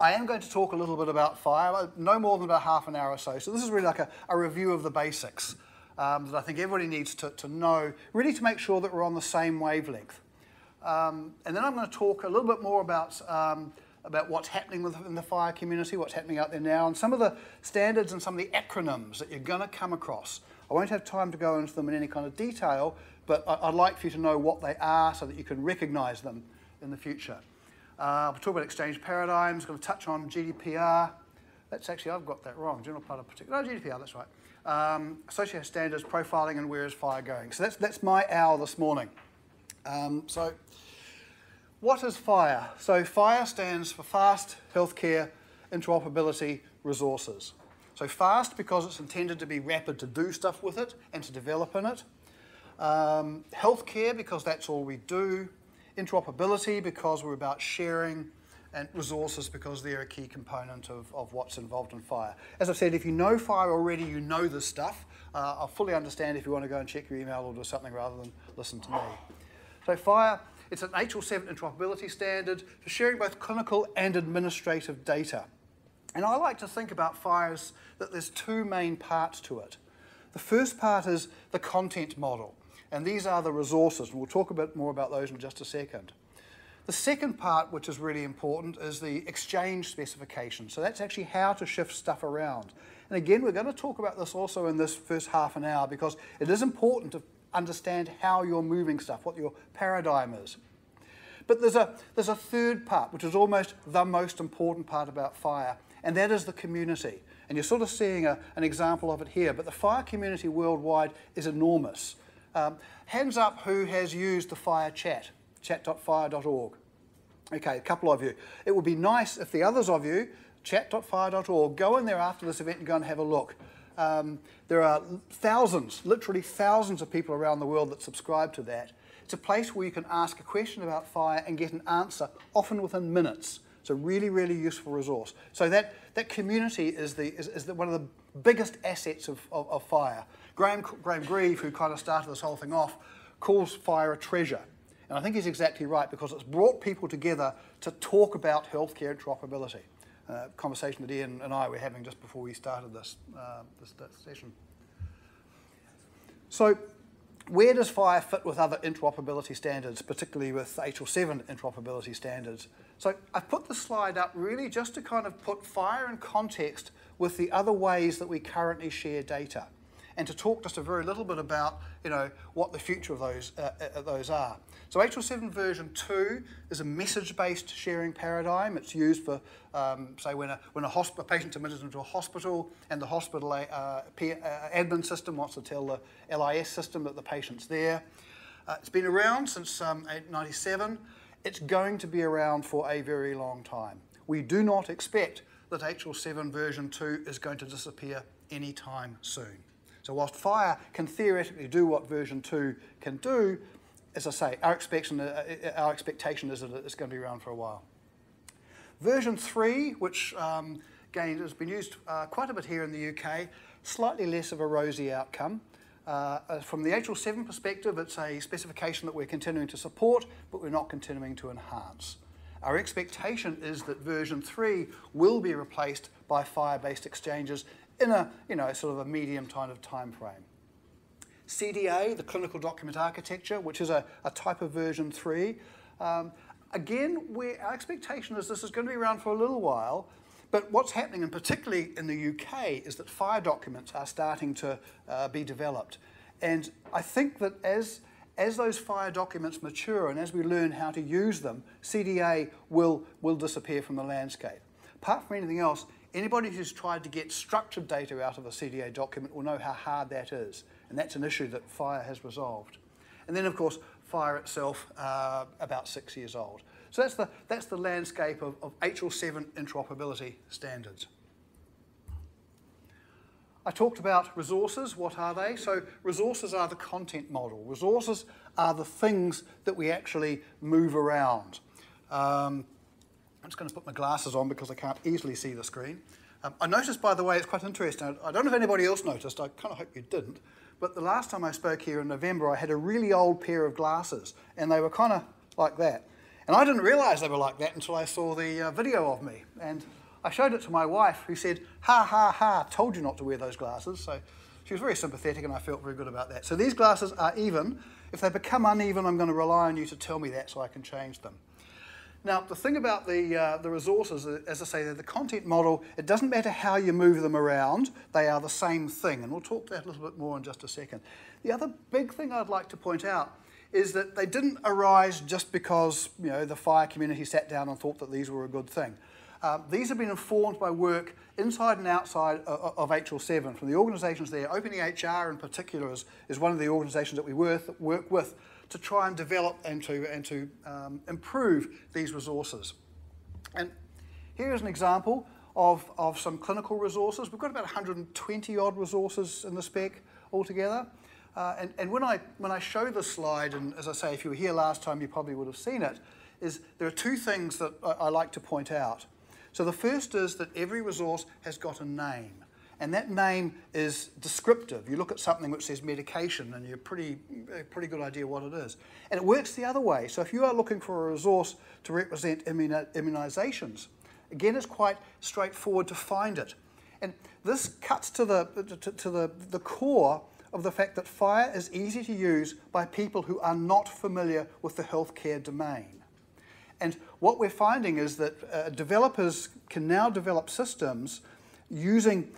I am going to talk a little bit about FHIR, no more than about half an hour or so. So this is really like a review of the basics that I think everybody needs to know, really to make sure that we're on the same wavelength. And then I'm going to talk a little bit more about what's happening within the FHIR community, what's happening out there now, and some of the standards and some of the acronyms that you're going to come across. I won't have time to go into them in any kind of detail, but I'd like for you to know what they are so that you can recognise them in the future. We'll talk about exchange paradigms, going to touch on GDPR. That's actually, I've got that wrong, general part of particular, no, GDPR, that's right. Associated standards, profiling, and where is FHIR going? So that's my hour this morning. So what is FHIR? So FHIR stands for Fast Healthcare Interoperability Resources. So fast because it's intended to be rapid to do stuff with it and to develop in it. Healthcare because that's all we do. Interoperability because we're about sharing, and resources because they're a key component of what's involved in FHIR. As I've said, if you know FHIR already, you know this stuff. I fully understand if you want to go and check your email or do something rather than listen to me. So FHIR, it's an HL7 interoperability standard for sharing both clinical and administrative data. And I like to think about FHIR as that there's two main parts to it. The first part is the content model. And these are the resources, and we'll talk a bit more about those in just a second. The second part, which is really important, is the exchange specification. So that's actually how to shift stuff around. And again, we're going to talk about this also in this first half an hour because it is important to understand how you're moving stuff, what your paradigm is. But there's a third part, which is almost the most important part about FHIR, and that is the community. And you're sort of seeing an example of it here, but the FHIR community worldwide is enormous. Hands up who has used the FHIR chat, chat.fhir.org. Okay, a couple of you. It would be nice if the others of you, chat.fhir.org, go in there after this event and go and have a look. There are thousands, literally thousands of people around the world that subscribe to that. It's a place where you can ask a question about FHIR and get an answer, often within minutes. It's a really, really useful resource. So that community is one of the biggest assets of FHIR. Graham Grieve, who kind of started this whole thing off, calls FHIR a treasure. And I think he's exactly right because it's brought people together to talk about healthcare interoperability. Conversation that Ian and I were having just before we started this session. So where does FHIR fit with other interoperability standards, particularly with HL7 interoperability standards? So I've put the slide up really just to kind of put FHIR in context with the other ways that we currently share data, and to talk just a very little bit about, you know, what the future of those are. So HL7 version 2 is a message-based sharing paradigm. It's used for, say, when a patient admitted into a hospital and the hospital admin system wants to tell the LIS system that the patient's there. It's been around since 1997. It's going to be around for a very long time. We do not expect that HL7 version 2 is going to disappear anytime soon. So whilst FHIR can theoretically do what version 2 can do, as I say, our expectation is that it's going to be around for a while. Version 3, which again has been used quite a bit here in the UK, slightly less of a rosy outcome. From the HL7 perspective, it's a specification that we're continuing to support, but we're not continuing to enhance. Our expectation is that version 3 will be replaced by FHIR-based exchanges in a, you know, sort of a medium kind of time frame. CDA, the clinical document architecture, which is a type of version 3. Again, our expectation is this is going to be around for a little while, but what's happening, and particularly in the UK, is that FHIR documents are starting to be developed. And I think that as those FHIR documents mature and as we learn how to use them, CDA will disappear from the landscape. Apart from anything else, anybody who's tried to get structured data out of a CDA document will know how hard that is, and that's an issue that FHIR has resolved. And then, of course, FHIR itself, about 6 years old. So that's the landscape of HL7 interoperability standards. I talked about resources. What are they? So resources are the content model. Resources are the things that we actually move around. I'm just going to put my glasses on because I can't easily see the screen. I noticed, by the way, it's quite interesting. I don't know if anybody else noticed. I kind of hope you didn't. But the last time I spoke here in November, I had a really old pair of glasses, and they were kind of like that. And I didn't realize they were like that until I saw the video of me. And I showed it to my wife, who said, ha, ha, ha, told you not to wear those glasses. So she was very sympathetic, and I felt very good about that. So these glasses are even. If they become uneven, I'm going to rely on you to tell me that so I can change them. Now, the thing about the resources, as I say, they're the content model. It doesn't matter how you move them around. They are the same thing. And we'll talk to that a little bit more in just a second. The other big thing I'd like to point out is that they didn't arise just because, you know, the FHIR community sat down and thought that these were a good thing. These have been informed by work inside and outside of HL7 from the organisations there. OpenEHR in particular is one of the organisations that we work with to try and develop and to improve these resources. And here is an example of some clinical resources. We've got about 120 odd resources in the spec altogether. And when I show this slide, and as I say, if you were here last time, you probably would have seen it, is there are two things that I like to point out. So the first is that every resource has got a name, and that name is descriptive. You look at something which says medication, and you have a pretty good idea what it is. And it works the other way. So if you are looking for a resource to represent immunisations, again, it's quite straightforward to find it. And this cuts to the core of the fact that FHIR is easy to use by people who are not familiar with the healthcare domain. And what we're finding is that developers can now develop systems using,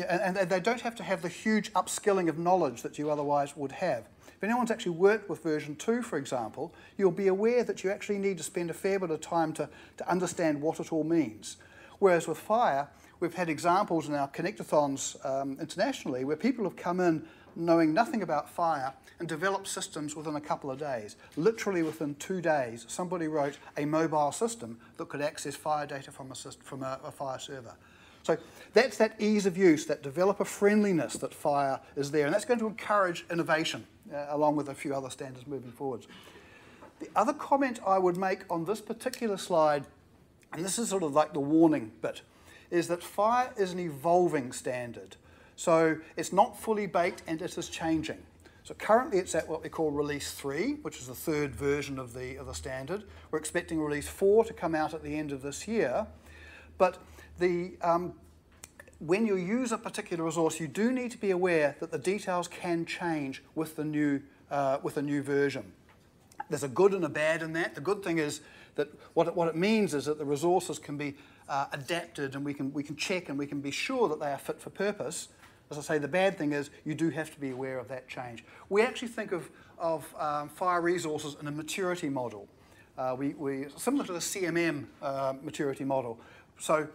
and they don't have to have the huge upskilling of knowledge that you otherwise would have. If anyone's actually worked with version 2, for example, you'll be aware that you actually need to spend a fair bit of time to understand what it all means. Whereas with FHIR, we've had examples in our connectathons internationally where people have come in knowing nothing about FHIR and developed systems within a couple of days. Literally within 2 days, somebody wrote a mobile system that could access FHIR data from a FHIR server. So that's that ease of use, that developer friendliness that FHIR is there, and that's going to encourage innovation along with a few other standards moving forwards. The other comment I would make on this particular slide, and this is sort of like the warning bit, is that FHIR is an evolving standard. So it's not fully baked, and it is changing. So currently it's at what we call Release 3, which is the third version of the standard. We're expecting Release 4 to come out at the end of this year. But when you use a particular resource, you do need to be aware that the details can change with a new version. There's a good and a bad in that. The good thing is that what it means is that the resources can be adapted, and we can check and we can be sure that they are fit for purpose. As I say, the bad thing is you do have to be aware of that change. We actually think of FHIR resources in a maturity model, similar to the CMM maturity model. So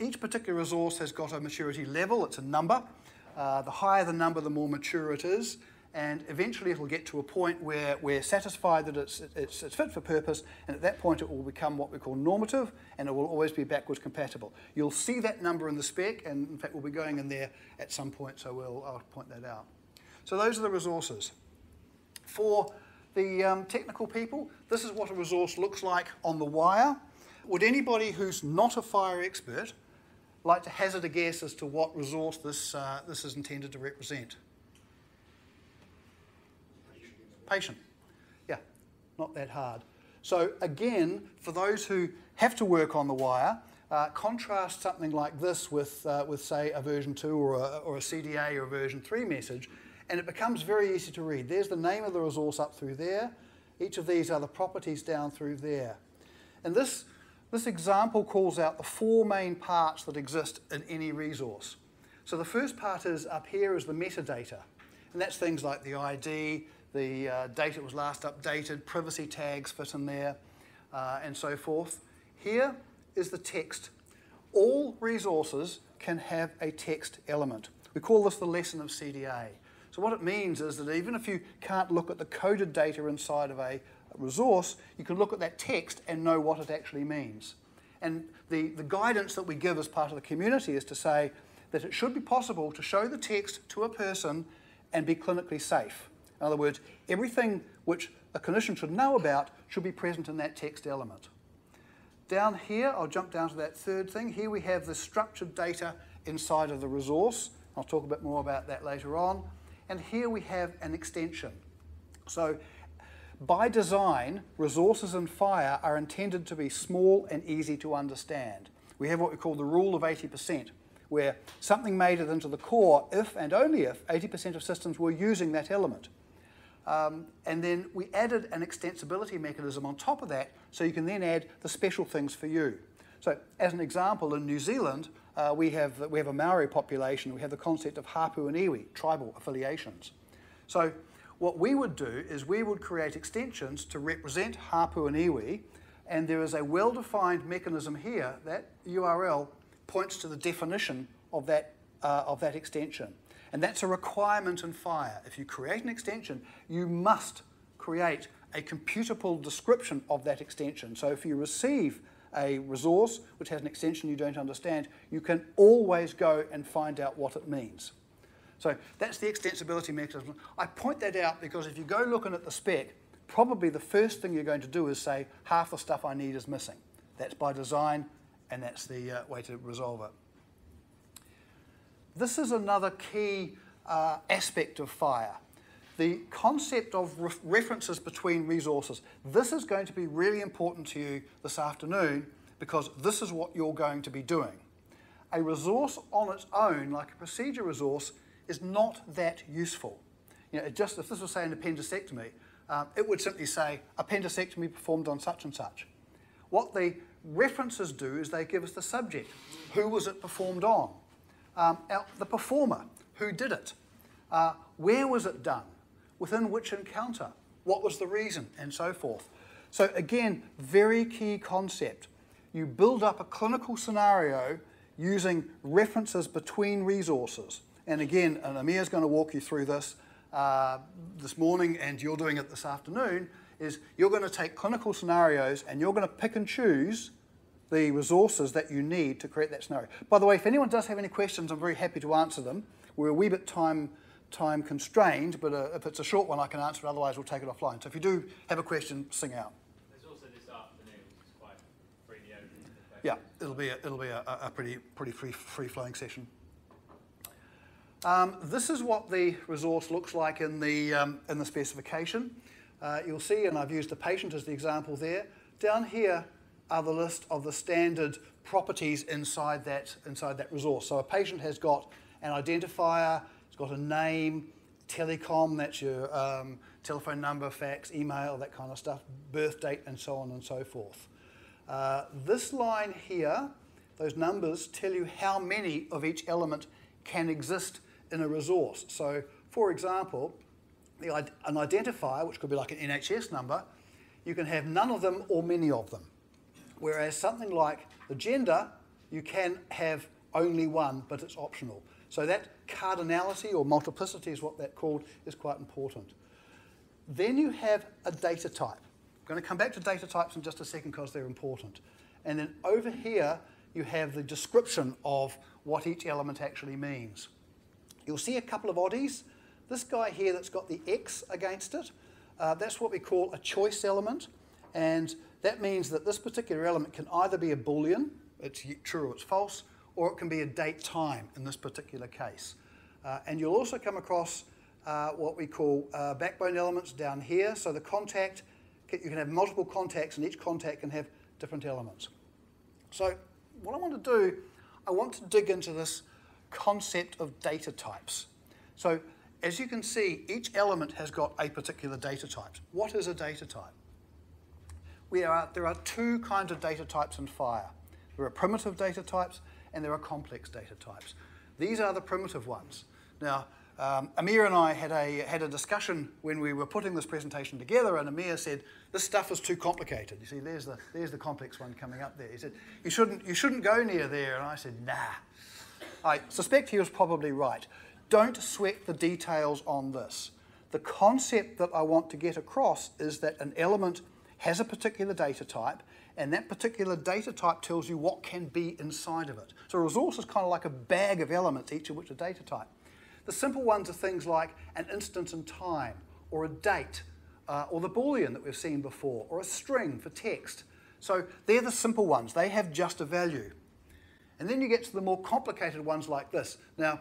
each particular resource has got a maturity level. It's a number. The higher the number, the more mature it is. And eventually it'll get to a point where we're satisfied that it's fit for purpose, and at that point it will become what we call normative, and it will always be backwards compatible. You'll see that number in the spec, and in fact we'll be going in there at some point, so I'll point that out. So those are the resources. For the technical people, this is what a resource looks like on the wire. Would anybody who's not a FHIR expert like to hazard a guess as to what resource this is intended to represent? Patient. Yeah, not that hard. So again, for those who have to work on the wire, contrast something like this with say, a version 2 or a CDA or a version 3 message, and it becomes very easy to read. There's the name of the resource up through there. Each of these are the properties down through there. And this example calls out the four main parts that exist in any resource. So the first part is up here is the metadata, and that's things like the ID, the date it was last updated, privacy tags fit in there, and so forth. Here is the text. All resources can have a text element. We call this the lesson of CDA. So what it means is that even if you can't look at the coded data inside of a resource, you can look at that text and know what it actually means. And the guidance that we give as part of the community is to say that it should be possible to show the text to a person and be clinically safe. In other words, everything which a clinician should know about should be present in that text element. Down here, I'll jump down to that third thing. Here we have the structured data inside of the resource. I'll talk a bit more about that later on. And here we have an extension. So By design, resources in FHIR are intended to be small and easy to understand. We have what we call the rule of 80%, where something made it into the core if and only if 80% of systems were using that element. And then we added an extensibility mechanism on top of that, so you can then add the special things for you. So as an example, in New Zealand, we have a Maori population. We have the concept of hapu and iwi, tribal affiliations. So what we would do is we would create extensions to represent hapu and iwi, and there is a well-defined mechanism here. That URL points to the definition of that extension. And that's a requirement in FHIR. If you create an extension, you must create a computable description of that extension. So if you receive a resource which has an extension you don't understand, you can always go and find out what it means. So that's the extensibility mechanism. I point that out because if you go looking at the spec, probably the first thing you're going to do is say, half the stuff I need is missing. That's by design, and that's the way to resolve it. This is another key aspect of FHIR, the concept of references between resources. This is going to be really important to you this afternoon because this is what you're going to be doing. A resource on its own, like a procedure resource, is not that useful. You know, if this was, say, an appendicectomy, it would simply say, appendicectomy performed on such and such. What the references do is they give us the subject. Who was it performed on? The performer, who did it, where was it done, within which encounter, what was the reason, and so forth. So again, very key concept. You build up a clinical scenario using references between resources. And again, and Amir's going to walk you through this this morning, and you're doing it this afternoon, is you're going to take clinical scenarios and you're going to pick and choose the resources that you need to create that scenario. By the way, if anyone does have any questions, I'm very happy to answer them. We're a wee bit time constrained, but if it's a short one, I can answer it. Otherwise, we'll take it offline. So if you do have a question, sing out. There's also this afternoon, which is quite abbreviated. Yeah, it'll be a pretty free-flowing session. This is what the resource looks like in the specification. You'll see, and I've used the patient as the example there. Down here are the list of the standard properties inside that resource. So a patient has got an identifier, it's got a name, telecom, that's your telephone number, fax, email, that kind of stuff, birth date, and so on and so forth. This line here, those numbers tell you how many of each element can exist in a resource. So for example, an identifier, which could be like an NHS number, you can have none of them or many of them. Whereas something like the gender, you can have only one, but it's optional. So that cardinality or multiplicity is what that's called, is quite important. Then you have a data type. I'm going to come back to data types in just a second because they're important. And then over here, you have the description of what each element actually means. You'll see a couple of oddies. This guy here that's got the X against it, that's what we call a choice element. And that means that this particular element can either be a Boolean, it's true or it's false, or it can be a date time in this particular case. And you'll also come across what we call backbone elements down here. So the contact, you can have multiple contacts, and each contact can have different elements. So what I want to do, I want to dig into this concept of data types. So as you can see, each element has got a particular data type. What is a data type? There are two kinds of data types in FHIR. There are primitive data types and there are complex data types. These are the primitive ones. Now, Amir and I had a discussion when we were putting this presentation together, and Amir said, this stuff is too complicated. You see, there's the complex one coming up there. He said, you shouldn't go near there. And I said, nah. I suspect he was probably right. Don't sweat the details on this. The concept that I want to get across is that an element has a particular data type, and that particular data type tells you what can be inside of it. So a resource is kind of like a bag of elements, each of which are data type. The simple ones are things like an instance in time, or a date, or the Boolean that we've seen before, or a string for text. So they're the simple ones. They have just a value. And then you get to the more complicated ones like this. Now,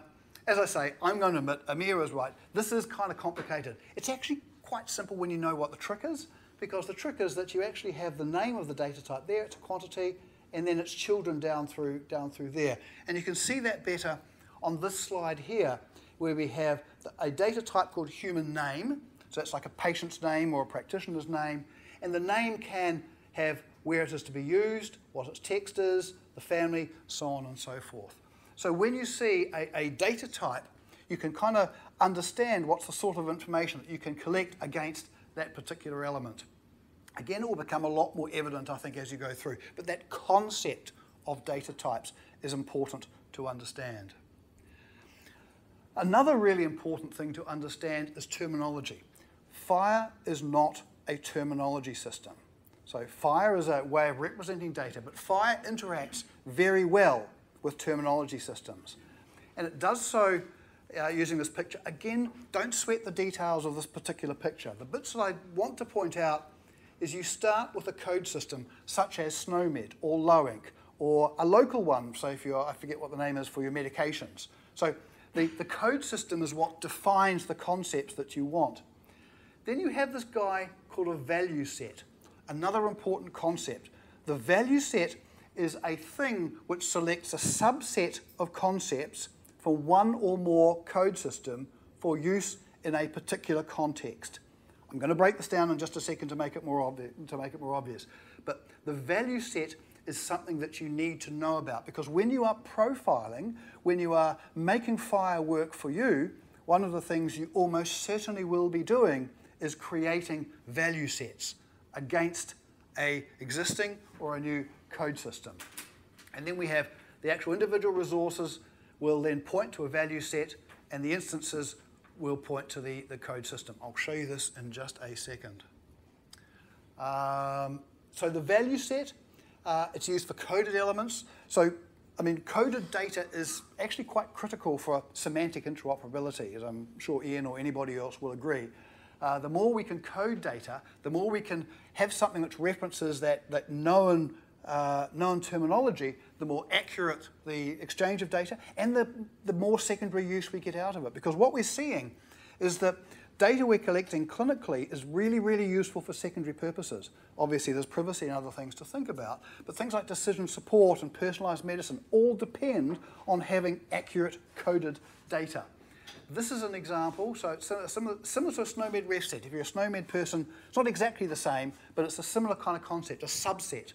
as I say, I'm going to admit, Amir is right. This is kind of complicated. It's actually quite simple when you know what the trick is, because the trick is that you actually have the name of the data type there, it's a quantity, and then it's children down through there. And you can see that better on this slide here, where we have a data type called human name, so that's like a patient's name or a practitioner's name, and the name can have where it is to be used, what its text is, the family, so on and so forth. So when you see a data type, you can kind of understand what's the sort of information that you can collect against that particular element. Again, it will become a lot more evident, I think, as you go through. But that concept of data types is important to understand. Another really important thing to understand is terminology. FHIR is not a terminology system. So FHIR is a way of representing data, but FHIR interacts very well with terminology systems. And it does so using this picture. Again, don't sweat the details of this particular picture. The bits that I want to point out is you start with a code system such as SNOMED or LOINC or a local one, so if you're, I forget what the name is for your medications. So the code system is what defines the concepts that you want. Then you have this guy called a value set, another important concept. The value set is a thing which selects a subset of concepts from one or more code system for use in a particular context. I'm going to break this down in just a second to make it more obvious. But the value set is something that you need to know about, because when you are profiling, when you are making FHIR work for you, one of the things you almost certainly will be doing is creating value sets against an existing or a new code system. And then we have the actual individual resources will then point to a value set, and the instances we'll point to the code system. I'll show you this in just a second. So the value set, it's used for coded elements. So, I mean, coded data is actually quite critical for semantic interoperability, as I'm sure Ian or anybody else will agree. The more we can code data, the more we can have something which references that known terminology, the more accurate the exchange of data and the more secondary use we get out of it. Because what we're seeing is that data we're collecting clinically is really, really useful for secondary purposes. Obviously, there's privacy and other things to think about, but things like decision support and personalized medicine all depend on having accurate coded data. This is an example, so it's similar to a SNOMED ref set. If you're a SNOMED person, it's not exactly the same, but it's a similar kind of concept, a subset.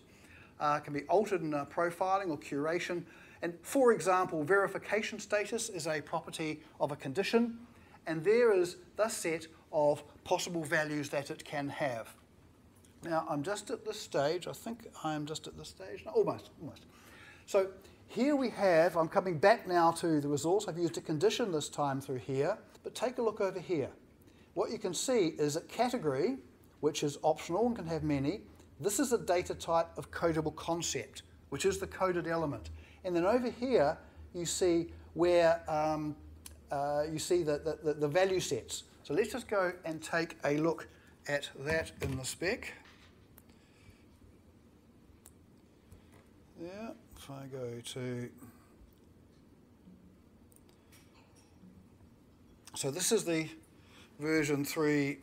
Can be altered in profiling or curation. And for example, verification status is a property of a condition, and there is the set of possible values that it can have. Now, I'm just at this stage. I think I'm just at this stage. No, almost. So here we have, I'm coming back now to the resource. I've used a condition this time through here, but take a look over here. What you can see is a category, which is optional and can have many. This is a data type of codable concept, which is the coded element. And then over here, you see where you see the value sets. So let's just go and take a look at that in the spec. Yeah, if I go to... So this is the version 3...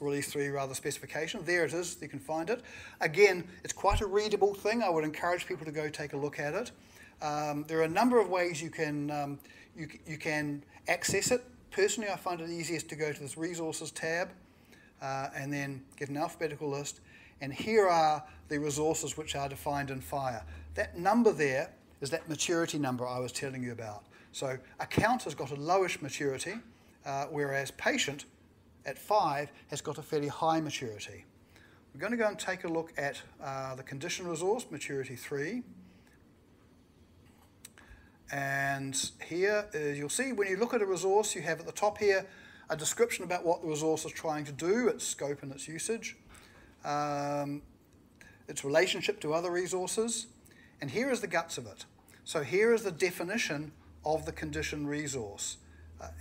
Release 3 rather specification. There it is, you can find it. Again, it's quite a readable thing. I would encourage people to go take a look at it. There are a number of ways you can access it. Personally, I find it easiest to go to this resources tab and then get an alphabetical list. And here are the resources which are defined in FHIR. That number there is that maturity number I was telling you about. So account has got a lowish maturity, whereas patient at 5 has got a fairly high maturity. We're going to go and take a look at the condition resource, maturity 3. And here, you'll see when you look at a resource, you have at the top here a description about what the resource is trying to do, its scope and its usage, its relationship to other resources, and here is the guts of it. So here is the definition of the condition resource.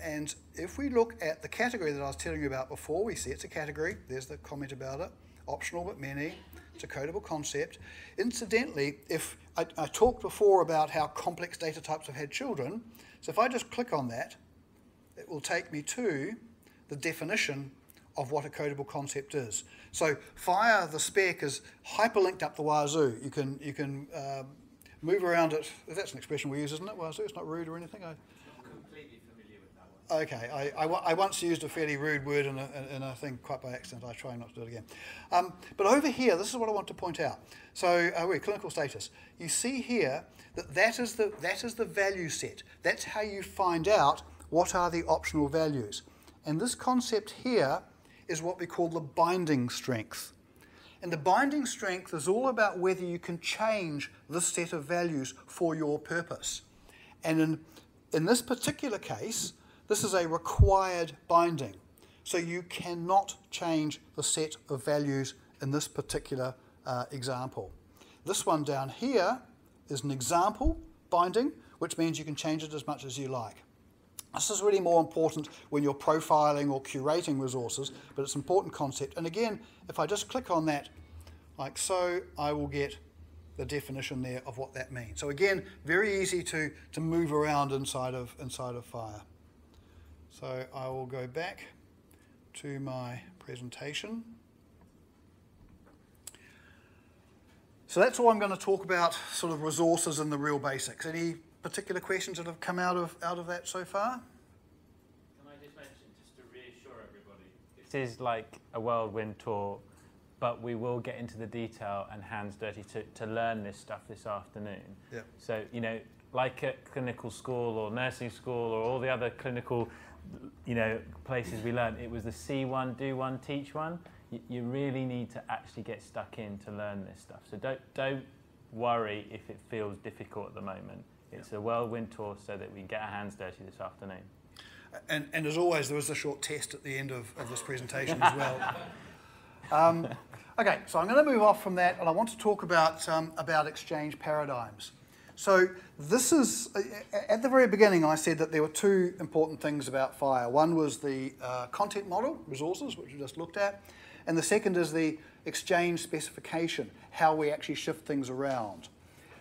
And if we look at the category that I was telling you about before, we see it's a category. There's the comment about it. Optional but many. It's a codable concept. Incidentally, if I talked before about how complex data types have had children, so if I just click on that, it will take me to the definition of what a codable concept is. So FHIR, the spec, is hyperlinked up the wazoo. You can move around it. That's an expression we use, isn't it? Wazoo. It's not rude or anything. I'm completely familiar with that one. Okay. I once used a fairly rude word in a thing quite by accident. I try not to do it again. But over here, this is what I want to point out. So we're clinical status. You see here that is the value set. That's how you find out what are the optional values. And this concept here is what we call the binding strength. And the binding strength is all about whether you can change this set of values for your purpose. And in this particular case, this is a required binding. So you cannot change the set of values in this particular example. This one down here is an example binding, which means you can change it as much as you like. This is really more important when you're profiling or curating resources, but it's an important concept. And again, if I just click on that, like so, I will get the definition there of what that means. So again, very easy to move around inside of FHIR. So I will go back to my presentation. So that's all I'm going to talk about, sort of resources and the real basics. Any particular questions that have come out of that so far? Can I just mention, just to reassure everybody, this is like a whirlwind tour, but we will get into the detail and hands dirty to learn this stuff this afternoon. Yeah. So, you know, like at clinical school or nursing school or all the other clinical, you know, places we learn, it was the see one, do one, teach one. You really need to actually get stuck in to learn this stuff. So don't worry if it feels difficult at the moment. It's a whirlwind tour so that we can get our hands dirty this afternoon. And as always, there is a short test at the end of this presentation as well. Okay, so I'm going to move off from that, and I want to talk about exchange paradigms. So this is, at the very beginning, I said that there were two important things about FHIR. One was the content model, resources, which we just looked at, and the second is the exchange specification, how we actually shift things around.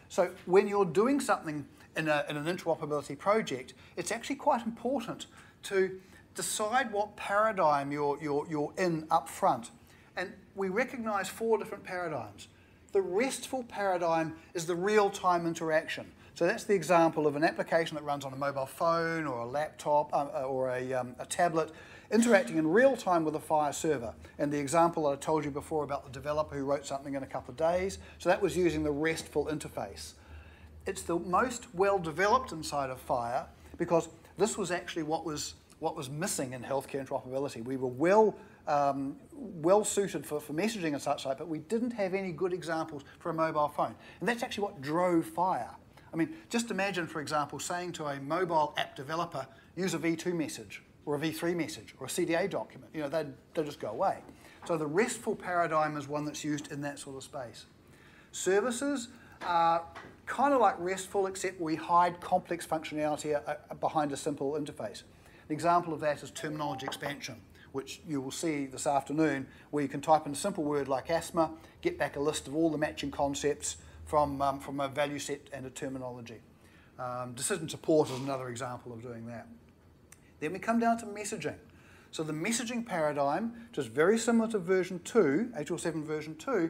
So when you're doing something in an interoperability project, it's actually quite important to decide what paradigm you're in up front. And we recognize four different paradigms. The RESTful paradigm is the real-time interaction. So that's the example of an application that runs on a mobile phone or a laptop or a tablet, interacting in real time with a FHIR server. And the example that I told you before about the developer who wrote something in a couple of days, so that was using the RESTful interface. It's the most well-developed inside of FHIR because this was actually what was missing in healthcare interoperability. We were well suited for messaging and such like, but we didn't have any good examples for a mobile phone. And that's actually what drove FHIR. I mean, just imagine, for example, saying to a mobile app developer, use a V2 message, or a V3 message, or a CDA document. You know, they'd just go away. So the RESTful paradigm is one that's used in that sort of space. Services are kind of like RESTful, except we hide complex functionality behind a simple interface. An example of that is terminology expansion, which you will see this afternoon, where you can type in a simple word like asthma, get back a list of all the matching concepts from a value set and a terminology. Decision support is another example of doing that. Then we come down to messaging. So the messaging paradigm, which is very similar to version 2, HL7 version 2,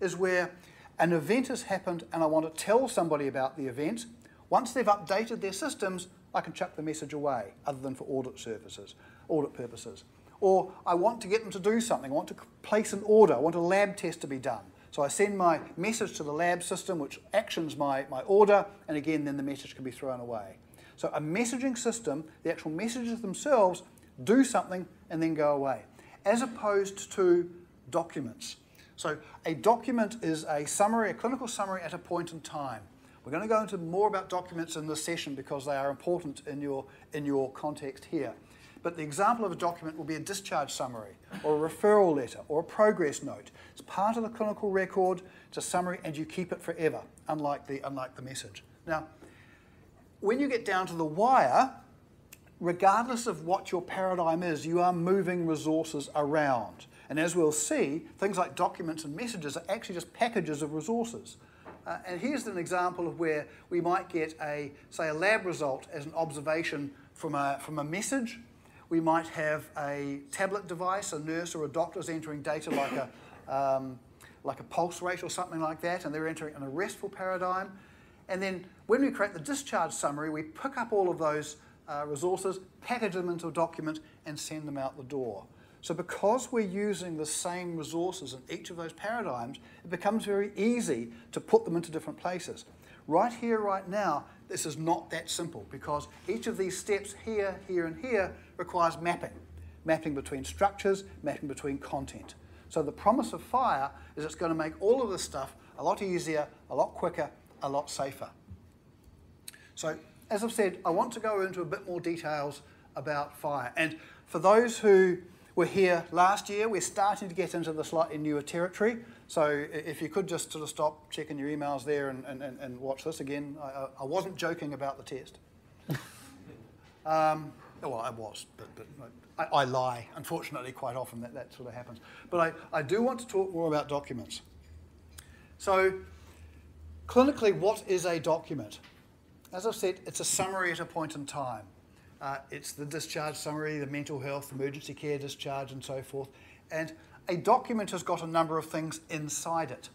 is where an event has happened and I want to tell somebody about the event. Once they've updated their systems, I can chuck the message away, other than for audit purposes. Or I want to get them to do something, I want to place an order, I want a lab test to be done. So I send my message to the lab system, which actions my order, and again, then the message can be thrown away. So a messaging system, the actual messages themselves do something and then go away, as opposed to documents. So a document is a summary, a clinical summary at a point in time. We're going to go into more about documents in this session because they are important in your context here. But the example of a document will be a discharge summary, or a referral letter, or a progress note. It's part of the clinical record, it's a summary, and you keep it forever, unlike the message. Now, when you get down to the wire, regardless of what your paradigm is, you are moving resources around. And as we'll see, things like documents and messages are actually just packages of resources. And here's an example of where we might get, say, a lab result as an observation from a message. We might have a tablet device, a nurse or a doctor's entering data like a pulse rate or something like that, and they're entering an arrestful paradigm. And then when we create the discharge summary, we pick up all of those resources, package them into a document, and send them out the door. So because we're using the same resources in each of those paradigms, it becomes very easy to put them into different places. Right here, right now, this is not that simple, because each of these steps here, here, and here requires mapping. Mapping between structures, mapping between content. So the promise of FHIR is it's going to make all of this stuff a lot easier, a lot quicker, a lot safer. So as I've said, I want to go into a bit more details about FHIR. And for those who were here last year, we're starting to get into the slightly newer territory. So if you could just sort of stop checking your emails there and watch this again. I wasn't joking about the test. Well, I was, but I lie, unfortunately, quite often that sort of happens. But I do want to talk more about documents. So clinically, what is a document? As I've said, it's a summary at a point in time. It's the discharge summary, the mental health, emergency care discharge, and so forth. And a document has got a number of things inside it.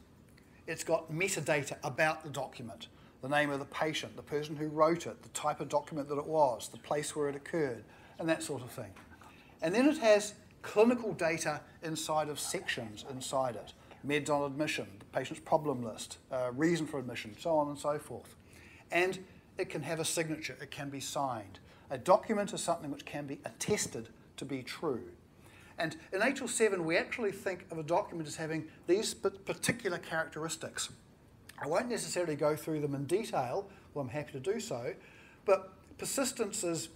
It's got metadata about the document, the name of the patient, the person who wrote it, the type of document that it was, the place where it occurred, and that sort of thing. And then it has clinical data inside of sections inside it. Meds on admission, the patient's problem list, reason for admission, so on and so forth. And it can have a signature, it can be signed. A document is something which can be attested to be true. And in HL7, we actually think of a document as having these particular characteristics. I won't necessarily go through them in detail, well, I'm happy to do so, but persistence is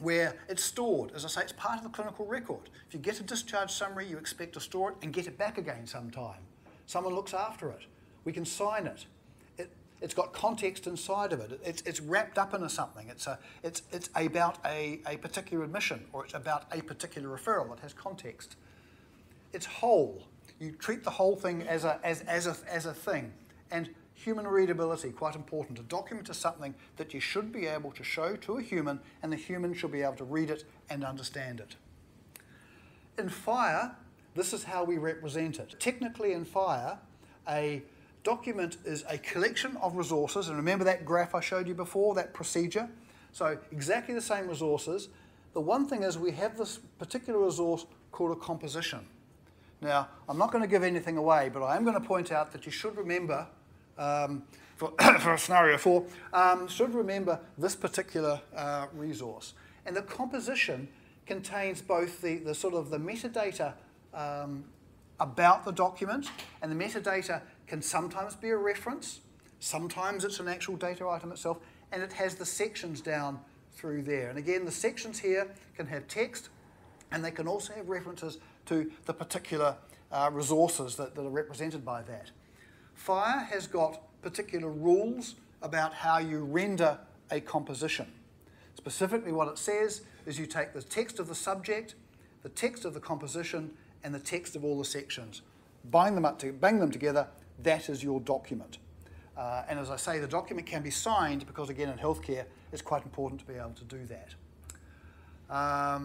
where it's stored. As I say, it's part of the clinical record. If you get a discharge summary, you expect to store it and get it back again sometime. Someone looks after it. We can sign it. It's got context inside of it. It's wrapped up into something. It's about a particular admission, or it's about a particular referral. It has context. It's whole. You treat the whole thing as a thing. And human readability, quite important. A document is something that you should be able to show to a human, and the human should be able to read it and understand it. In FHIR, this is how we represent it. Technically in FHIR, a document is a collection of resources, and remember that graph I showed you before, that procedure? So exactly the same resources. The one thing is we have this particular resource called a composition. Now, I'm not going to give anything away, but I am going to point out that you should remember, for scenario 4, should remember this particular resource. And the composition contains both the sort of the metadata about the document, and the metadata can sometimes be a reference, sometimes it's an actual data item itself, and it has the sections down through there. And again, the sections here can have text, and they can also have references to the particular resources that are represented by that. FHIR has got particular rules about how you render a composition. Specifically what it says is you take the text of the subject, the text of the composition, and the text of all the sections. Bang them together, that is your document. And as I say, the document can be signed because, again, in healthcare, it's quite important to be able to do that.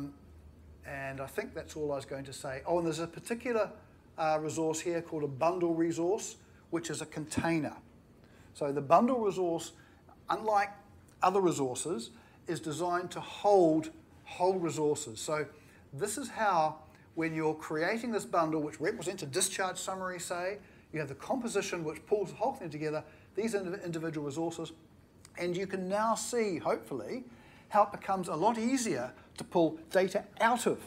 And I think that's all I was going to say. Oh, and there's a particular resource here called a bundle resource, which is a container. So the bundle resource, unlike other resources, is designed to hold whole resources. So this is how, when you're creating this bundle, which represents a discharge summary, say, you have the composition which pulls the whole thing together, these individual resources, and you can now see, hopefully, how it becomes a lot easier to pull data out of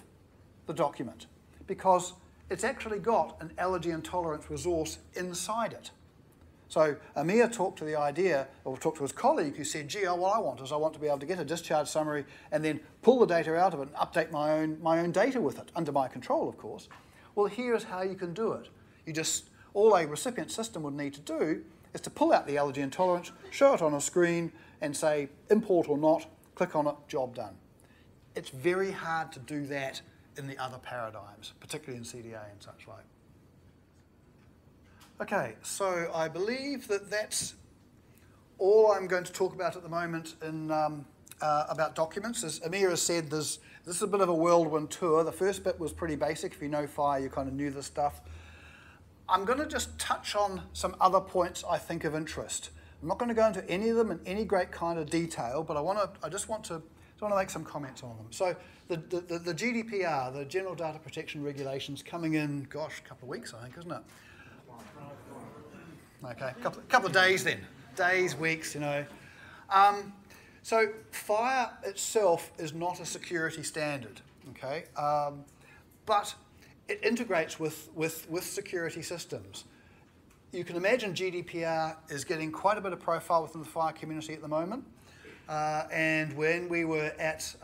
the document, because it's actually got an allergy and tolerance resource inside it. So Amir talked to the idea, or talked to his colleague who said, gee, what I want is I want to be able to get a discharge summary and then pull the data out of it and update my own data with it, under my control, of course. Well, here's how you can do it. You just, all a recipient system would need to do is to pull out the allergy and tolerance, show it on a screen, and say, import or not, click on it, job done. It's very hard to do that in the other paradigms, particularly in CDA and such like. Okay, so I believe that that's all I'm going to talk about at the moment in about documents. As Amira said, this is a bit of a whirlwind tour. The first bit was pretty basic. If you know FHIR, you kind of knew this stuff. I'm going to just touch on some other points I think of interest. I'm not going to go into any of them in any great kind of detail, but I just want to make some comments on them. So the GDPR, the General Data Protection Regulations, coming in, gosh, a couple of weeks, I think, isn't it? Okay, a couple of days then. Days, weeks, you know. So FHIR itself is not a security standard, okay? But it integrates with security systems. You can imagine GDPR is getting quite a bit of profile within the FHIR community at the moment. And when we were at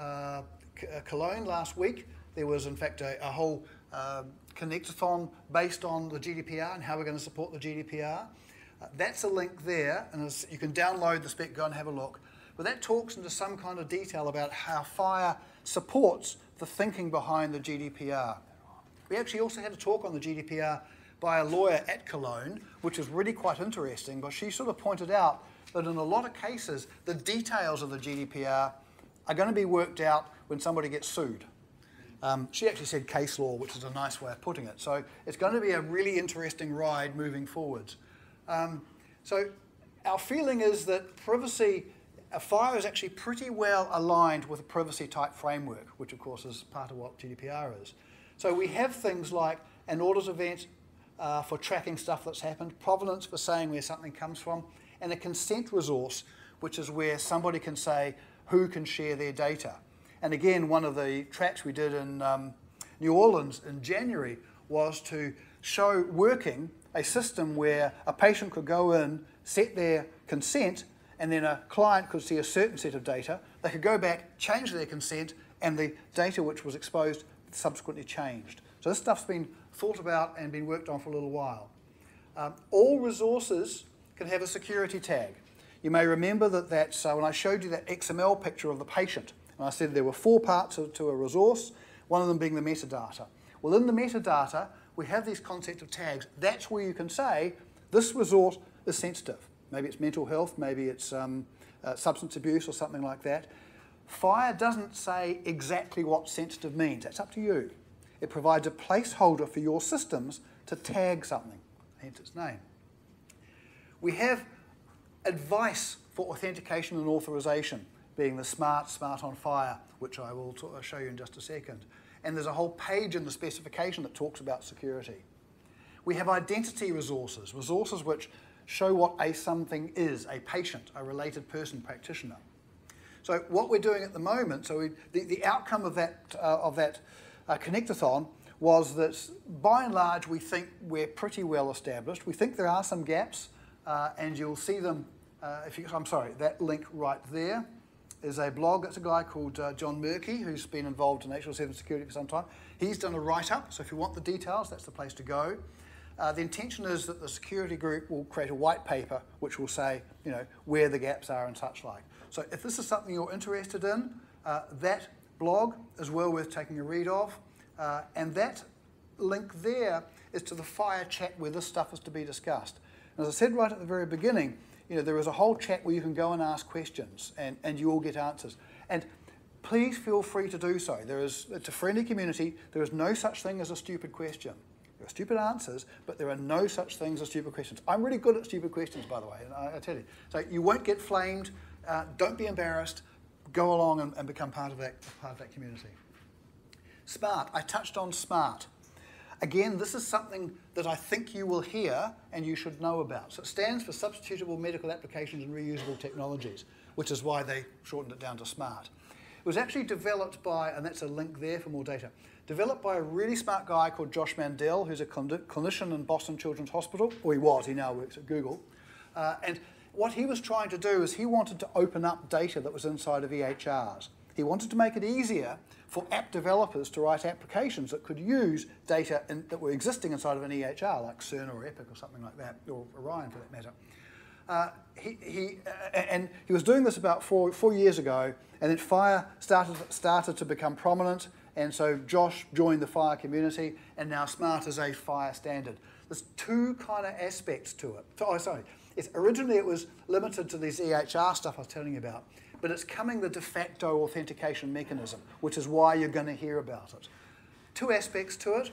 Cologne last week, there was in fact a whole connectathon based on the GDPR and how we're going to support the GDPR. That's a link there, and you can download the spec, go and have a look. But that talks into some kind of detail about how FHIR supports the thinking behind the GDPR. We actually also had a talk on the GDPR by a lawyer at Cologne, which was really quite interesting, but she sort of pointed out that in a lot of cases, the details of the GDPR are going to be worked out when somebody gets sued. She actually said case law, which is a nice way of putting it. So it's going to be a really interesting ride moving forwards. So our feeling is that privacy, FHIR is actually pretty well aligned with a privacy-type framework, which, of course, is part of what GDPR is. So we have things like an audit event for tracking stuff that's happened, provenance for saying where something comes from, and a consent resource, which is where somebody can say who can share their data. And again, one of the tracks we did in New Orleans in January was to show working a system where a patient could go in, set their consent, and then a client could see a certain set of data. They could go back, change their consent, and the data which was exposed subsequently changed. So this stuff's been thought about and been worked on for a little while. All resources can have a security tag. You may remember that that's, when I showed you that XML picture of the patient, and I said there were four parts to a resource, one of them being the metadata. Well, in the metadata, we have these concept of tags. That's where you can say, this resource is sensitive. Maybe it's mental health, maybe it's substance abuse or something like that. FHIR doesn't say exactly what sensitive means. That's up to you. It provides a placeholder for your systems to tag something, hence its name. We have advice for authentication and authorization, being the SMART on FHIR, which I will show you in just a second. And there's a whole page in the specification that talks about security. We have identity resources, resources which show what a something is, a patient, a related person, practitioner. So what we're doing at the moment, so the outcome of that connectathon was that by and large we think we're pretty well established. We think there are some gaps, and you'll see them, that link right there is a blog. It's a guy called John Murky, who's been involved in HL7 security for some time. He's done a write-up, so if you want the details, that's the place to go. The intention is that the security group will create a white paper which will say, you know, where the gaps are and such like. So if this is something you're interested in, that blog is well worth taking a read of. And that link there is to the FHIR chat where this stuff is to be discussed. And as I said right at the very beginning, you know, there is a whole chat where you can go and ask questions and you all get answers. And please feel free to do so. It's a friendly community. There is no such thing as a stupid question. There are stupid answers, but there are no such things as stupid questions. I'm really good at stupid questions, by the way, and I tell you. So you won't get flamed. Don't be embarrassed. Go along and become part of that community. SMART. I touched on SMART. Again, this is something that I think you will hear and you should know about. So it stands for Substitutable Medical Applications and Reusable Technologies, which is why they shortened it down to SMART. It was actually developed by, and that's a link there for more data, developed by a really smart guy called Josh Mandel, who's a clinician in Boston Children's Hospital. Or he was, he now works at Google. And what he was trying to do is he wanted to open up data that was inside of EHRs. He wanted to make it easier for app developers to write applications that could use data that were existing inside of an EHR, like Cerner or Epic or something like that, or Orion for that matter. He was doing this about four years ago, and then FHIR started to become prominent, and so Josh joined the FHIR community, and now SMART is a FHIR standard. There's two kind of aspects to it. Originally it was limited to this EHR stuff I was telling you about, but it's becoming the de facto authentication mechanism, which is why you're going to hear about it. Two aspects to it.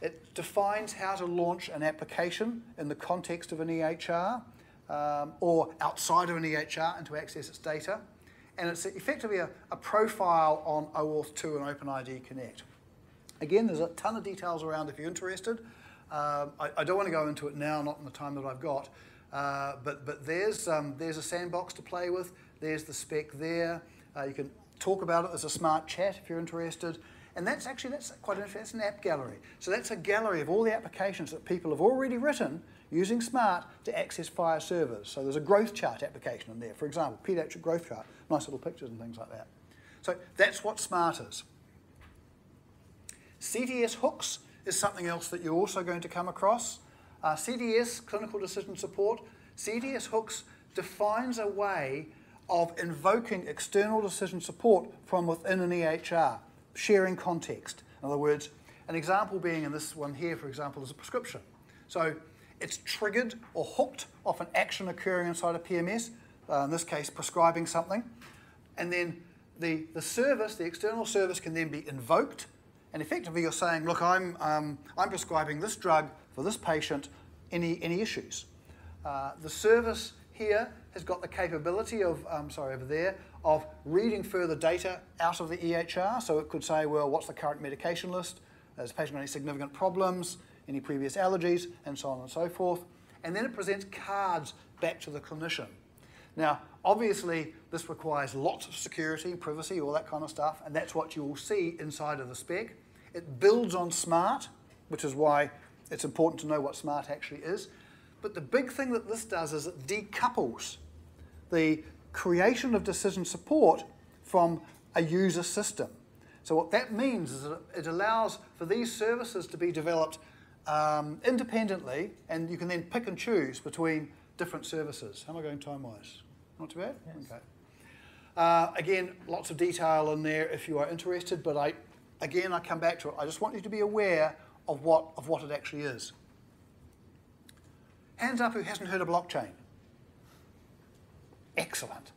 It defines how to launch an application in the context of an EHR or outside of an EHR and to access its data. And it's effectively a profile on OAuth 2 and OpenID Connect. Again, there's a ton of details around if you're interested. I don't want to go into it now, not in the time that I've got, but there's a sandbox to play with. There's the spec there. You can talk about it as a smart chat if you're interested. And that's actually, that's quite interesting, that's an app gallery. So that's a gallery of all the applications that people have already written using SMART to access FHIR servers. So there's a growth chart application in there, for example, pediatric growth chart, nice little pictures and things like that. So that's what SMART is. CDS hooks is something else that you're also going to come across. CDS, clinical decision support, CDS hooks defines a way of invoking external decision support from within an EHR. Sharing context. In other words, an example being in this one here, for example, is a prescription. So it's triggered or hooked off an action occurring inside a PMS, in this case prescribing something. And then the service, the external service, can then be invoked. And effectively you're saying, look, I'm prescribing this drug for this patient, any issues. The service here has got the capability of, over there, of reading further data out of the EHR. So it could say, well, what's the current medication list? Has the patient got any significant problems? Any previous allergies? And so on and so forth. And then it presents cards back to the clinician. Now, obviously, this requires lots of security, privacy, all that kind of stuff, and that's what you will see inside of the spec. It builds on SMART, which is why it's important to know what SMART actually is. But the big thing that this does is it decouples the creation of decision support from a user system. So what that means is that it allows for these services to be developed independently, and you can then pick and choose between different services. How am I going time-wise? Not too bad? Yes. Okay. Again, lots of detail in there if you are interested, but I come back to it. I just want you to be aware of what it actually is. Hands up who hasn't heard of blockchain. Excellent.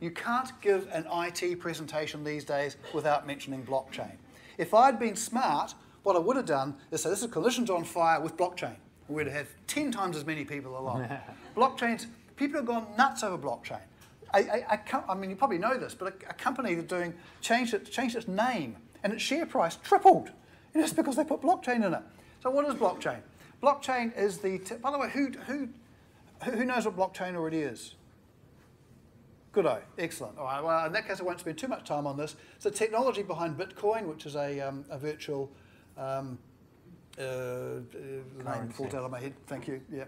You can't give an IT presentation these days without mentioning blockchain. If I'd been smart, what I would have done is say, this is Clinicians on Fire with blockchain. We'd have 10 times as many people along. Blockchains, people have gone nuts over blockchain. I mean, you probably know this, but a company that's changed its name and its share price tripled. And it's because they put blockchain in it. So what is blockchain? Blockchain is the, by the way, who knows what blockchain already is? Good-o, excellent. All right, well, in that case, I won't spend too much time on this. It's the technology behind Bitcoin, which is a virtual name falls out of my head. Thank you. Yeah,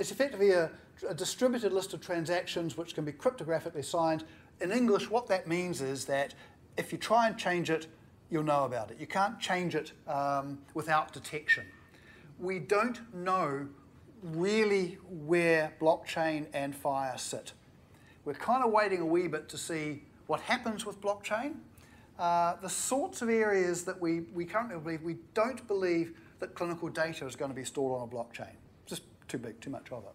it's effectively a distributed list of transactions which can be cryptographically signed. In English, what that means is that if you try and change it, you'll know about it. You can't change it without detection. We don't know really where blockchain and FHIR sit. We're kind of waiting a wee bit to see what happens with blockchain. The sorts of areas that we currently believe, we don't believe that clinical data is going to be stored on a blockchain. Just too big, too much of it.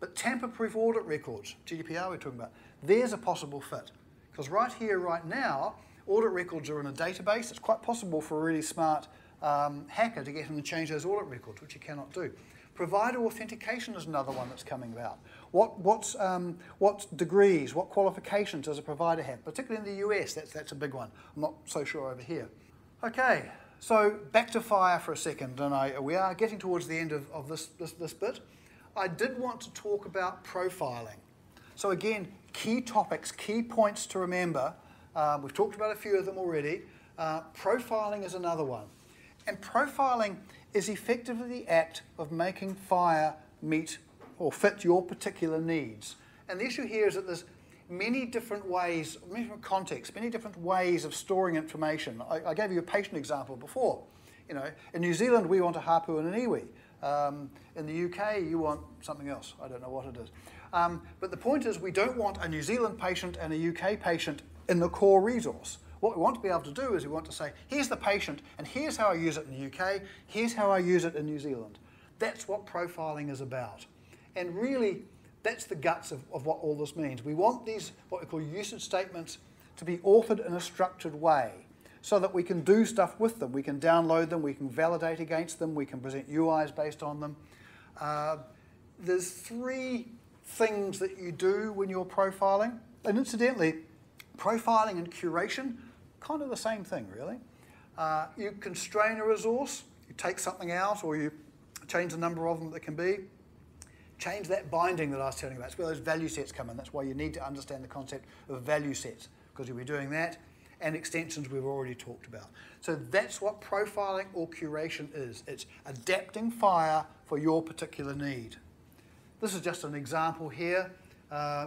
But tamper-proof audit records, GDPR we're talking about, there's a possible fit. Because right here, right now, audit records are in a database. It's quite possible for a really smart hacker to get in and change those audit records, which you cannot do. Provider authentication is another one that's coming about. What degrees, what qualifications does a provider have? Particularly in the US, that's a big one. I'm not so sure over here. Okay, so back to FHIR for a second, and we are getting towards the end of this bit. I did want to talk about profiling. So again, key topics, key points to remember. We've talked about a few of them already. Profiling is another one. And profiling is effectively the act of making FHIR meet or fit your particular needs. And the issue here is that there's many different ways, many different contexts, many different ways of storing information. I gave you a patient example before. You know, in New Zealand, we want a hapu and an iwi. In the UK, you want something else. I don't know what it is. But the point is we don't want a New Zealand patient and a UK patient in the core resource. What we want to be able to do is we want to say, here's the patient, and here's how I use it in the UK, here's how I use it in New Zealand. That's what profiling is about. And really, That's the guts of what all this means. We want these, what we call usage statements, to be authored in a structured way so that we can do stuff with them. We can download them, we can validate against them, we can present UIs based on them. There's three things that you do when you're profiling. And incidentally, profiling and curation, kind of the same thing, really. You constrain a resource, you take something out, or you change the number of them that can be. Change that binding that I was telling you about. It's where those value sets come in. That's why you need to understand the concept of value sets, because you'll be doing that, and extensions we've already talked about. So that's what profiling or curation is. It's adapting FHIR for your particular need. This is just an example here.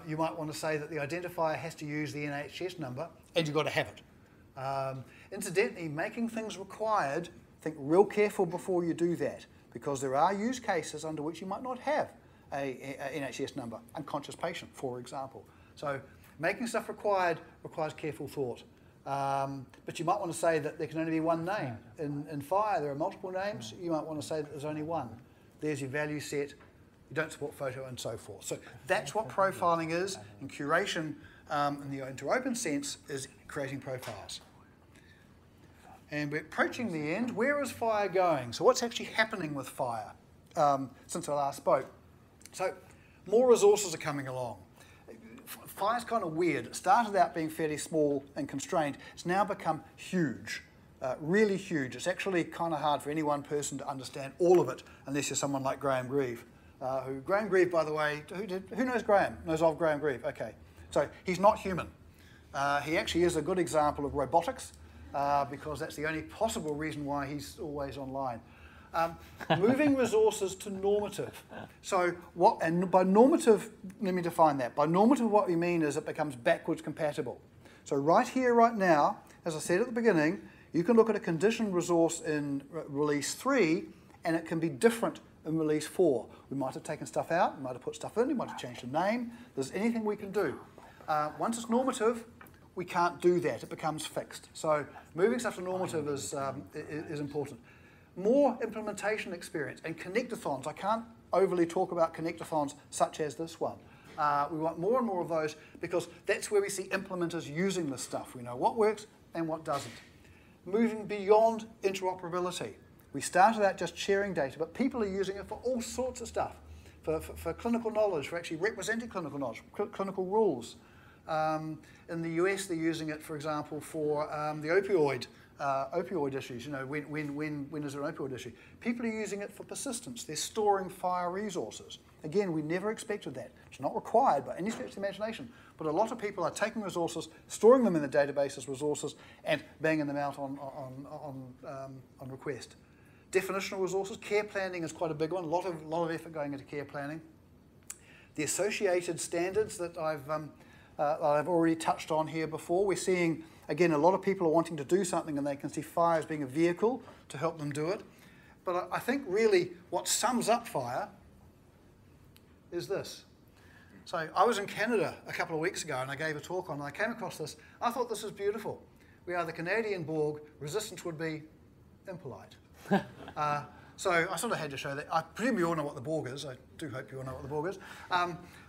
You might want to say that the identifier has to use the NHS number, and you've got to have it. Incidentally, making things required, think real careful before you do that, because there are use cases under which you might not have a NHS number, unconscious patient, for example. So making stuff required requires careful thought. But you might want to say that there can only be one name. In FHIR, there are multiple names. You might want to say that there's only one. There's your value set. You don't support photo and so forth. So that's what profiling is, and curation in the Interopen sense is creating profiles. And we're approaching the end. Where is FHIR going? So what's actually happening with FHIR since I last spoke? So more resources are coming along. FHIR's kind of weird. It started out being fairly small and constrained. It's now become huge, really huge. It's actually kind of hard for any one person to understand all of it, unless you're someone like Graham Grieve. Graham Grieve, by the way, who knows Graham? Knows of Graham Grieve, okay. So he's not human. He actually is a good example of robotics, because that's the only possible reason why he's always online. Moving resources to normative. So what, and by normative, let me define that. By normative, what we mean is it becomes backwards compatible. So right here, right now, as I said at the beginning, you can look at a condition resource in release 3, and it can be different in release 4. We might have taken stuff out, we might have put stuff in, we might have changed the name. There's anything we can do. Once it's normative, we can't do that. It becomes fixed. So moving stuff to normative is important. More implementation experience and connectathons. I can't overly talk about connectathons such as this one. We want more and more of those, because that's where we see implementers using this stuff. We know what works and what doesn't. Moving beyond interoperability. We started out just sharing data, but people are using it for all sorts of stuff, for clinical knowledge, for actually representing clinical knowledge, clinical rules. In the US, they're using it, for example, for the opioid issues. You know, when is there an opioid issue? People are using it for persistence. They're storing FHIR resources. Again, we never expected that. It's not required by any stretch of the imagination, but a lot of people are taking resources, storing them in the database as resources, and banging them out on request. Definitional resources, care planning is quite a big one. A lot of effort going into care planning. The associated standards that I've already touched on here before. We're seeing, again, a lot of people are wanting to do something, and they can see FHIR as being a vehicle to help them do it. But I think really what sums up FHIR is this. So I was in Canada a couple of weeks ago, and I gave a talk on, and I came across this. I thought this was beautiful. We are the Canadian Borg. Resistance would be impolite. So I sort of had to show that. I presume you all know what the Borg is. I do hope you all know what the Borg is.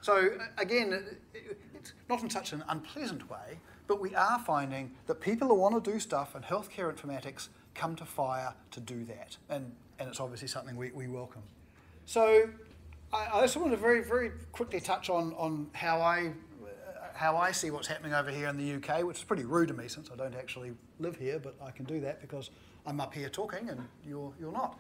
So again, it's not in such an unpleasant way, but we are finding that people who want to do stuff in healthcare informatics come to FHIR to do that. And it's obviously something we welcome. So I also want to very, very quickly touch on how I see what's happening over here in the UK, which is pretty rude to me since I don't actually live here, but I can do that because I'm up here talking and you're not.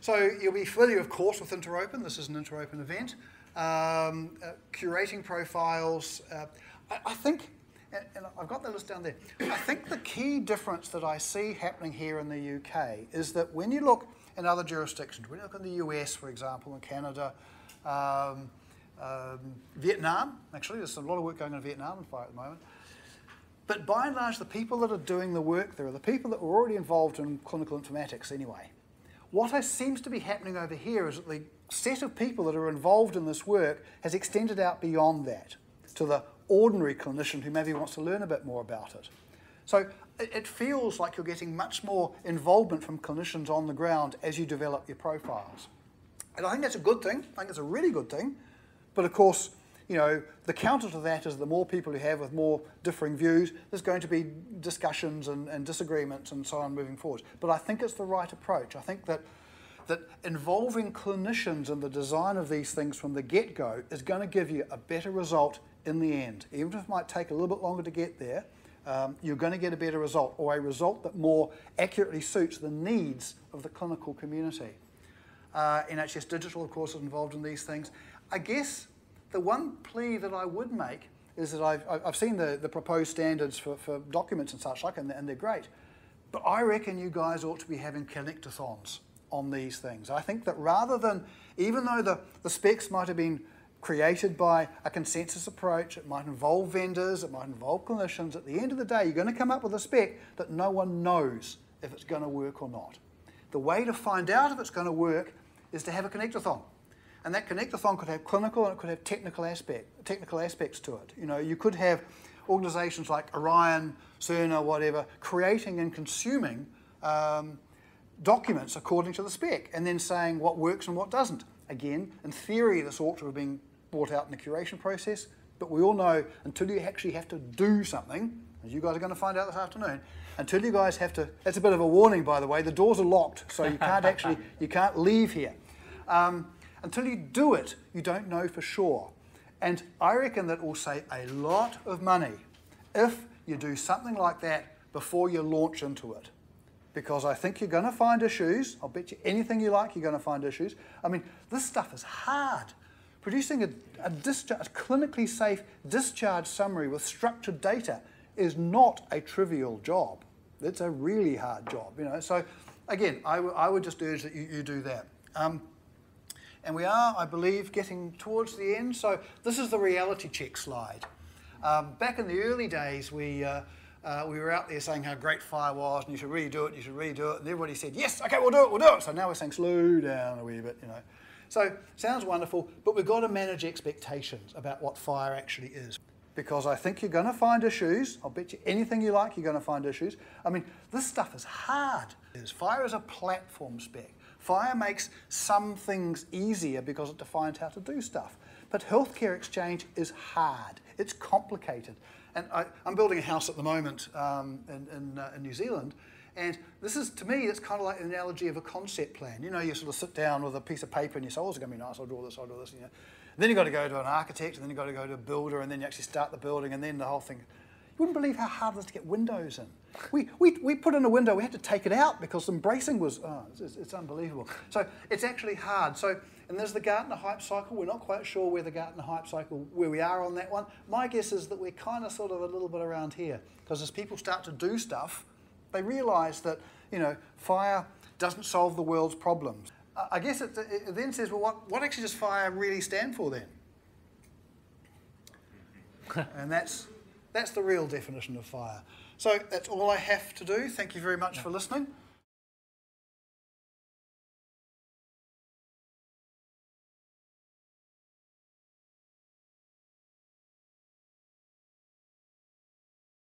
So you'll be familiar, of course, with Interopen. This is an Interopen event. Curating profiles. I think, and I've got the list down there, I think the key difference that I see happening here in the UK is that when you look in other jurisdictions, when you look in the US, for example, in Canada, Vietnam, actually, there's a lot of work going on in Vietnam and FHIR at the moment. But by and large, the people that are doing the work there are the people that were already involved in clinical informatics anyway. What seems to be happening over here is that the set of people that are involved in this work has extended out beyond that to the ordinary clinician who maybe wants to learn a bit more about it. So it feels like you're getting much more involvement from clinicians on the ground as you develop your profiles. And I think that's a good thing. I think it's a really good thing. But of course, you know, the counter to that is the more people you have with more differing views, there's going to be discussions and disagreements and so on moving forward. But I think it's the right approach. I think that involving clinicians in the design of these things from the get-go is going to give you a better result in the end. Even if it might take a little bit longer to get there, you're going to get a better result, or a result that more accurately suits the needs of the clinical community. NHS Digital, of course, is involved in these things. I guess the one plea that I would make is that I've seen the proposed standards for documents and such like, and they're great. But I reckon you guys ought to be having connectathons on these things. I think that rather than, even though the specs might have been created by a consensus approach, it might involve vendors, it might involve clinicians, at the end of the day, you're going to come up with a spec that no one knows if it's going to work or not. The way to find out if it's going to work is to have a connectathon. And that connectathon could have clinical and it could have technical aspects to it. You know, you could have organizations like Orion, Cerner, whatever, creating and consuming documents according to the spec, and then saying what works and what doesn't. Again, in theory, this ought to have been brought out in the curation process, but we all know until you actually have to do something, as you guys are going to find out this afternoon, until you guys have to, that's a bit of a warning, by the way, the doors are locked, so you can't actually, you can't leave here. Until you do it, you don't know for sure. And I reckon that will save a lot of money if you do something like that before you launch into it. Because I think you're going to find issues. I'll bet you anything you like, you're going to find issues. I mean, this stuff is hard. Producing a clinically safe discharge summary with structured data is not a trivial job. It's a really hard job, you know. So, again, I would just urge that you do that. And we are, I believe, getting towards the end. So this is the reality check slide. Back in the early days, we were out there saying how great FHIR was, and you should really do it, you should really do it. And everybody said, yes, okay, we'll do it, we'll do it. So now we're saying, slow down a wee bit, you know. So sounds wonderful, but we've got to manage expectations about what FHIR actually is. Because I think you're going to find issues. I'll bet you anything you like, you're going to find issues. I mean, this stuff is hard. FHIR is a platform spec. FHIR makes some things easier because it defines how to do stuff. But healthcare exchange is hard. It's complicated. And I'm building a house at the moment in New Zealand, and this is, to me, it's kind of like an analogy of a concept plan. You know, you sort of sit down with a piece of paper and you say, oh, it's going to be nice, I'll draw this, I'll do this, you know. And then you've got to go to an architect, and then you've got to go to a builder, and then you actually start the building, and then the whole thing. You wouldn't believe how hard it is to get windows in. We put in a window, we had to take it out because some bracing was, oh, it's unbelievable. So it's actually hard. So, and there's the Gartner hype cycle. We're not quite sure where the Gartner hype cycle, where we are on that one. My guess is that we're kind of sort of a little bit around here, because as people start to do stuff, they realize that, you know, FHIR doesn't solve the world's problems. I guess it then says, well, what actually does FHIR really stand for then? And that's the real definition of FHIR. So that's all I have to do. Thank you very much for listening.